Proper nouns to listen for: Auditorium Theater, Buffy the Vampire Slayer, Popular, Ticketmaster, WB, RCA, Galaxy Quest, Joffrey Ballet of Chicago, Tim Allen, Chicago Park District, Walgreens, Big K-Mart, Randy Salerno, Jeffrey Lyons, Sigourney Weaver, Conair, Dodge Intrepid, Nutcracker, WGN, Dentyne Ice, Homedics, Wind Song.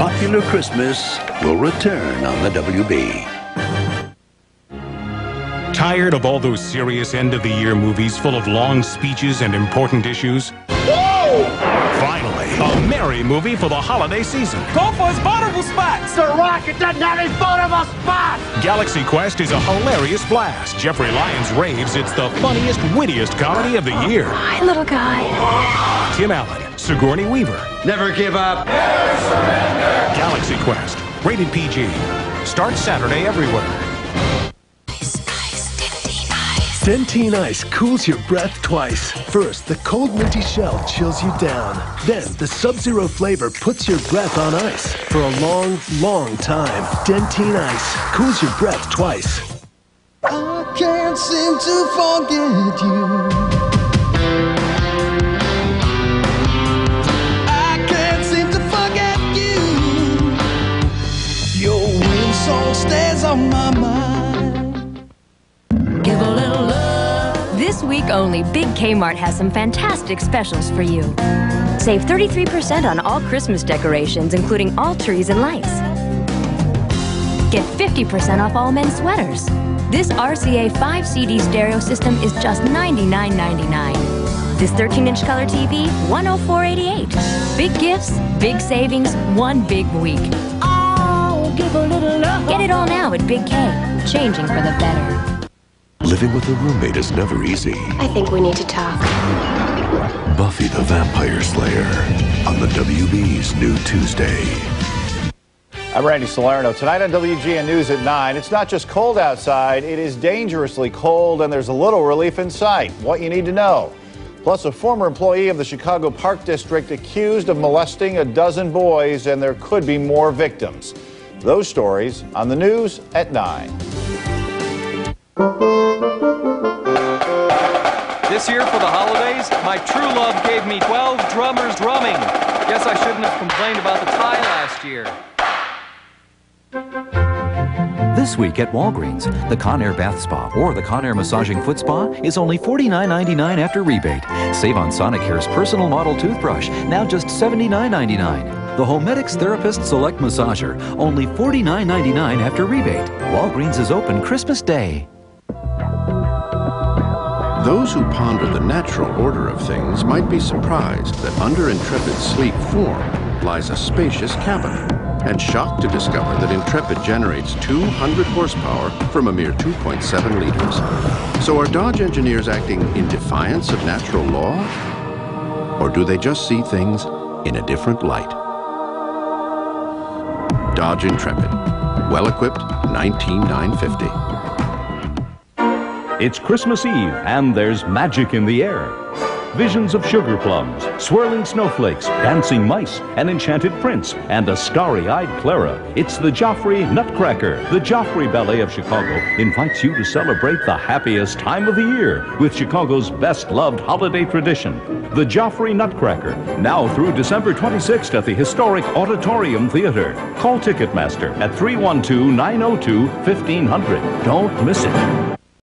Popular Christmas will return on the WB. Tired of all those serious end-of-the-year movies full of long speeches and important issues? Whoa! Finally, a merry movie for the holiday season. Go for his vulnerable spot! The Rocket doesn't have his vulnerable spot! Galaxy Quest is a hilarious blast. Jeffrey Lyons raves it's the funniest, wittiest comedy of the year. Hi, little guy. Tim Allen, Sigourney Weaver. Never give up. Never surrender. Galaxy Quest, rated PG. Starts Saturday everywhere. Dentyne Ice cools your breath twice. First, the cold minty shell chills you down. Then, the sub-zero flavor puts your breath on ice for a long, long time. Dentyne Ice cools your breath twice. I can't seem to forget you. I can't seem to forget you. Your wind song stays on my mind. This week only, Big K-Mart has some fantastic specials for you. Save 33% on all Christmas decorations, including all trees and lights. Get 50% off all men's sweaters. This RCA 5-CD stereo system is just $99.99. This 13-inch color TV, $104.88. Big gifts, big savings, one big week. Oh, give a little love. Get it all now at Big K. Changing for the better. Living with a roommate is never easy. I think we need to talk. Buffy the Vampire Slayer on the WB's new Tuesday. I'm Randy Salerno. Tonight on WGN News at 9, it's not just cold outside, it is dangerously cold, and there's a little relief in sight. What you need to know. Plus, a former employee of the Chicago Park District accused of molesting a dozen boys, and there could be more victims. Those stories on the news at 9. This year for the holidays, my true love gave me 12 drummers drumming. Guess I shouldn't have complained about the tie last year. This week at Walgreens, the Conair Bath Spa or the Conair Massaging Foot Spa is only $49.99 after rebate. Save on Sonocare's personal model toothbrush, now just $79.99. The Homedics Therapist Select Massager, only $49.99 after rebate. Walgreens is open Christmas Day. Those who ponder the natural order of things might be surprised that under Intrepid's sleek form lies a spacious cabin, and shocked to discover that Intrepid generates 200 horsepower from a mere 2.7 liters. So are Dodge engineers acting in defiance of natural law? Or do they just see things in a different light? Dodge Intrepid, well-equipped, $19,950. It's Christmas Eve, and there's magic in the air. Visions of sugar plums, swirling snowflakes, dancing mice, an enchanted prince, and a starry-eyed Clara. It's the Joffrey Nutcracker. The Joffrey Ballet of Chicago invites you to celebrate the happiest time of the year with Chicago's best-loved holiday tradition. The Joffrey Nutcracker, now through December 26th at the historic Auditorium Theater. Call Ticketmaster at 312-902-1500. Don't miss it.